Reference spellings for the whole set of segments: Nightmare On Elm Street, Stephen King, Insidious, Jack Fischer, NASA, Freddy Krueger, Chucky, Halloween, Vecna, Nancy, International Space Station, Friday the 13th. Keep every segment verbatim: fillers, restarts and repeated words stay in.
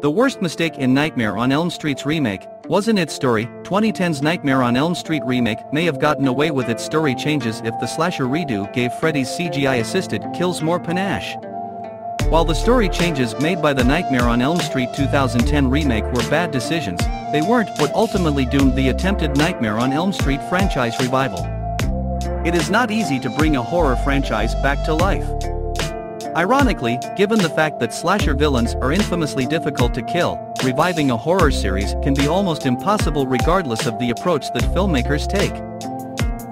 The worst mistake in Nightmare on Elm Street's remake wasn't its story. twenty ten's Nightmare on Elm Street remake may have gotten away with its story changes if the slasher redo gave Freddy's C G I-assisted kills more panache. While the story changes made by the Nightmare on Elm Street two thousand ten remake were bad decisions, they weren't what ultimately doomed the attempted Nightmare on Elm Street franchise revival. It is not easy to bring a horror franchise back to life. Ironically, given the fact that slasher villains are infamously difficult to kill, reviving a horror series can be almost impossible regardless of the approach that filmmakers take.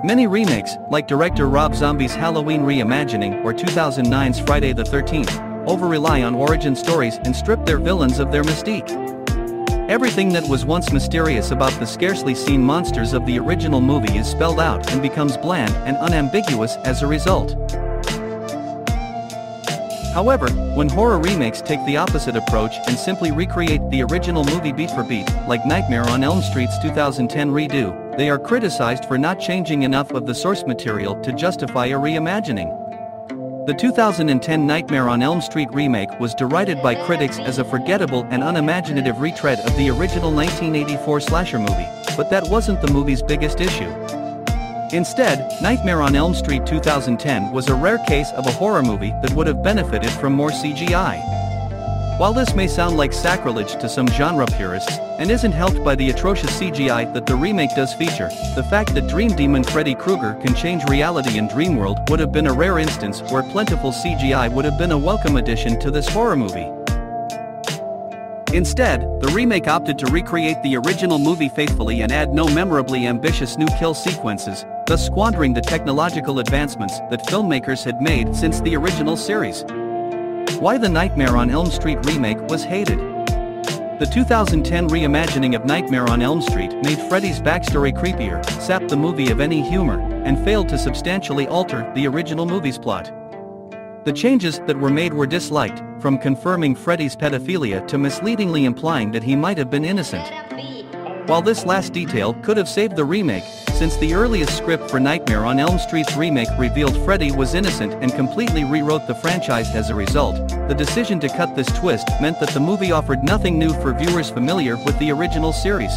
Many remakes, like director Rob Zombie's Halloween reimagining or two thousand nine's Friday the thirteenth, over-rely on origin stories and strip their villains of their mystique. Everything that was once mysterious about the scarcely seen monsters of the original movie is spelled out and becomes bland and unambiguous as a result. However, when horror remakes take the opposite approach and simply recreate the original movie beat for beat, like Nightmare on Elm Street's two thousand ten redo, they are criticized for not changing enough of the source material to justify a reimagining. The two thousand ten Nightmare on Elm Street remake was derided by critics as a forgettable and unimaginative retread of the original nineteen eighty-four slasher movie, but that wasn't the movie's biggest issue. Instead, Nightmare on Elm Street two thousand ten was a rare case of a horror movie that would have benefited from more C G I. While this may sound like sacrilege to some genre purists, and isn't helped by the atrocious C G I that the remake does feature, the fact that dream demon Freddy Krueger can change reality in Dreamworld would have been a rare instance where plentiful C G I would have been a welcome addition to this horror movie. Instead, the remake opted to recreate the original movie faithfully and add no memorably ambitious new kill sequences, thus squandering the technological advancements that filmmakers had made since the original series. Why the Nightmare on Elm Street remake was hated. The two thousand ten reimagining of Nightmare on Elm Street made Freddy's backstory creepier, sapped the movie of any humor, and failed to substantially alter the original movie's plot. The changes that were made were disliked, from confirming Freddy's pedophilia to misleadingly implying that he might have been innocent. While this last detail could have saved the remake, since the earliest script for Nightmare on Elm Street's remake revealed Freddy was innocent and completely rewrote the franchise as a result, the decision to cut this twist meant that the movie offered nothing new for viewers familiar with the original series.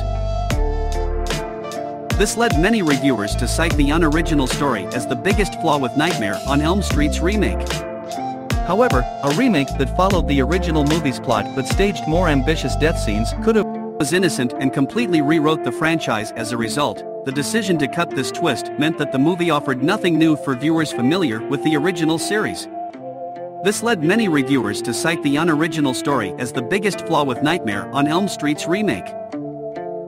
This led many reviewers to cite the unoriginal story as the biggest flaw with Nightmare on Elm Street's remake. However, a remake that followed the original movie's plot but staged more ambitious death scenes could have was innocent and completely rewrote the franchise as a result. The decision to cut this twist meant that the movie offered nothing new for viewers familiar with the original series. This led many reviewers to cite the unoriginal story as the biggest flaw with Nightmare on Elm Street's remake.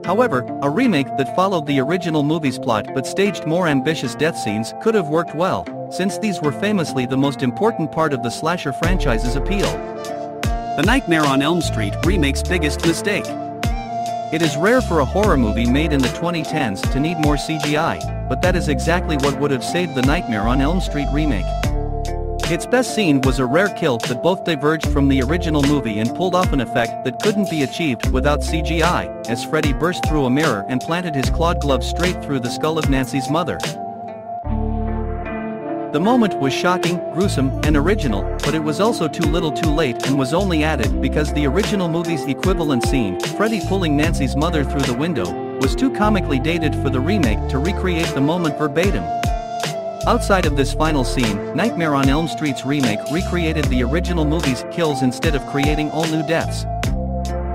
However, a remake that followed the original movie's plot but staged more ambitious death scenes could have worked well, since these were famously the most important part of the slasher franchise's appeal. The Nightmare on Elm Street remake's biggest mistake. It is rare for a horror movie made in the twenty tens to need more C G I, but that is exactly what would have saved the Nightmare on Elm Street remake. Its best scene was a rare kill that both diverged from the original movie and pulled off an effect that couldn't be achieved without C G I, as Freddy burst through a mirror and planted his clawed glove straight through the skull of Nancy's mother. The moment was shocking, gruesome, and original, but it was also too little too late and was only added because the original movie's equivalent scene, Freddy pulling Nancy's mother through the window, was too comically dated for the remake to recreate the moment verbatim. Outside of this final scene, Nightmare on Elm Street's remake recreated the original movie's kills instead of creating all new deaths.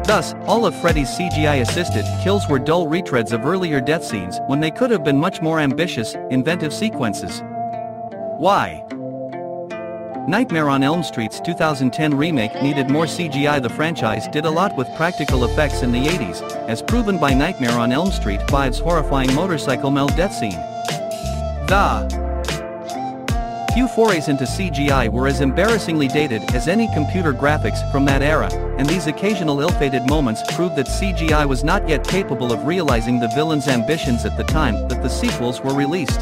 Thus, all of Freddy's C G I-assisted kills were dull retreads of earlier death scenes when they could have been much more ambitious, inventive sequences. Why? Nightmare on Elm Street's two thousand ten remake needed more C G I. The franchise did a lot with practical effects in the eighties, as proven by Nightmare on Elm Street five's horrifying motorcycle melt death scene. The few forays into C G I were as embarrassingly dated as any computer graphics from that era, and these occasional ill-fated moments proved that C G I was not yet capable of realizing the villain's ambitions at the time that the sequels were released.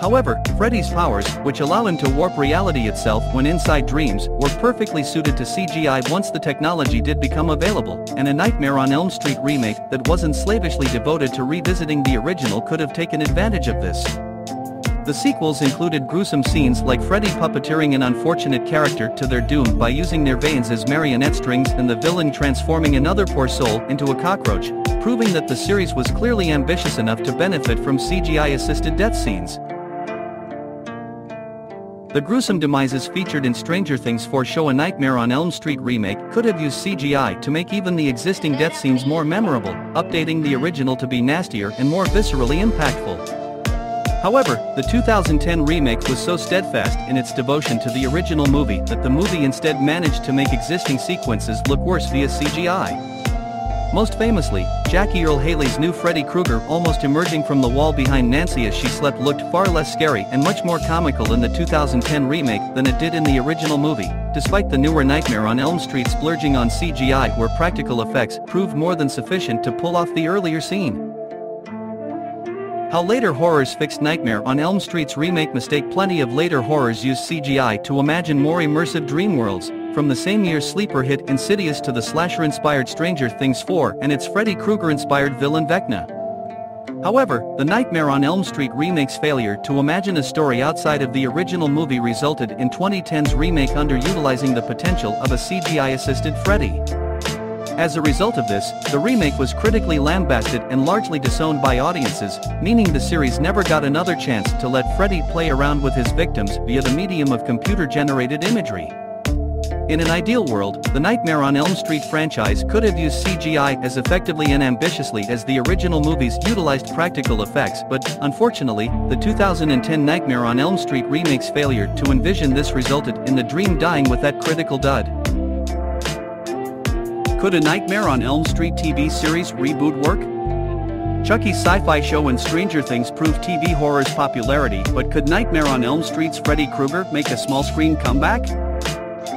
However, Freddy's powers, which allow him to warp reality itself when inside dreams, were perfectly suited to C G I once the technology did become available, and a Nightmare on Elm Street remake that wasn't slavishly devoted to revisiting the original could have taken advantage of this. The sequels included gruesome scenes like Freddy puppeteering an unfortunate character to their doom by using their veins as marionette strings and the villain transforming another poor soul into a cockroach, proving that the series was clearly ambitious enough to benefit from C G I-assisted death scenes. The gruesome demises featured in Stranger Things four show A Nightmare on Elm Street remake could have used C G I to make even the existing death scenes more memorable, updating the original to be nastier and more viscerally impactful. However, the two thousand ten remake was so steadfast in its devotion to the original movie that the movie instead managed to make existing sequences look worse via C G I. Most famously, Jackie Earle Haley's new Freddy Krueger almost emerging from the wall behind Nancy as she slept looked far less scary and much more comical in the two thousand ten remake than it did in the original movie, despite the newer Nightmare on Elm Street splurging on C G I where practical effects proved more than sufficient to pull off the earlier scene. How later horrors fixed Nightmare on Elm Street's remake mistake. Plenty of later horrors used C G I to imagine more immersive dream worlds, from the same year's sleeper hit Insidious to the slasher-inspired Stranger Things four and its Freddy Krueger-inspired villain Vecna. However, the Nightmare on Elm Street remake's failure to imagine a story outside of the original movie resulted in twenty ten's remake underutilizing the potential of a C G I-assisted Freddy. As a result of this, the remake was critically lambasted and largely disowned by audiences, meaning the series never got another chance to let Freddy play around with his victims via the medium of computer-generated imagery. In an ideal world, the Nightmare on Elm Street franchise could have used C G I as effectively and ambitiously as the original movies utilized practical effects, but, unfortunately, the two thousand ten Nightmare on Elm Street remake's failure to envision this resulted in the dream dying with that critical dud. Could a Nightmare on Elm Street T V series reboot work? Chucky's sci-fi show and Stranger Things proved T V horror's popularity, but could Nightmare on Elm Street's Freddy Krueger make a small-screen comeback?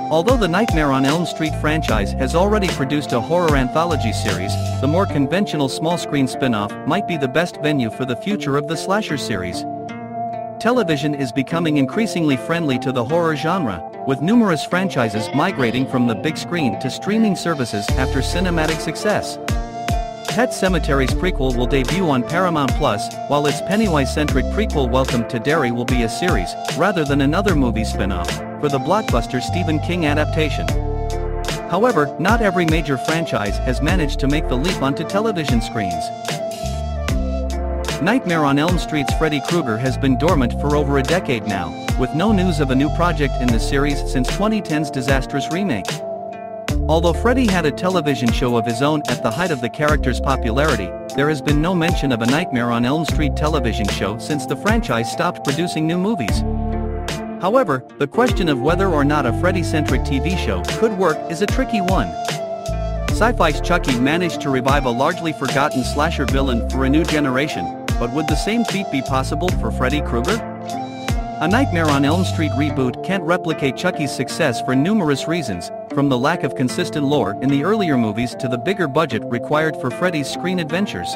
Although the Nightmare on Elm Street franchise has already produced a horror anthology series, the more conventional small-screen spin-off might be the best venue for the future of the slasher series. Television is becoming increasingly friendly to the horror genre, with numerous franchises migrating from the big screen to streaming services after cinematic success. Pet Sematerary's prequel will debut on Paramount Plus, while its Pennywise-centric prequel Welcome to Derry will be a series, rather than another movie spin-off, for the blockbuster Stephen King adaptation. However, not every major franchise has managed to make the leap onto television screens. Nightmare on Elm Street's Freddy Krueger has been dormant for over a decade now, with no news of a new project in the series since twenty ten's disastrous remake. Although Freddy had a television show of his own at the height of the character's popularity, there has been no mention of a Nightmare on Elm Street television show since the franchise stopped producing new movies. However, the question of whether or not a Freddy-centric T V show could work is a tricky one. Sci-fi's Chucky managed to revive a largely forgotten slasher villain for a new generation, but would the same feat be possible for Freddy Krueger? A Nightmare on Elm Street reboot can't replicate Chucky's success for numerous reasons, from the lack of consistent lore in the earlier movies to the bigger budget required for Freddy's screen adventures.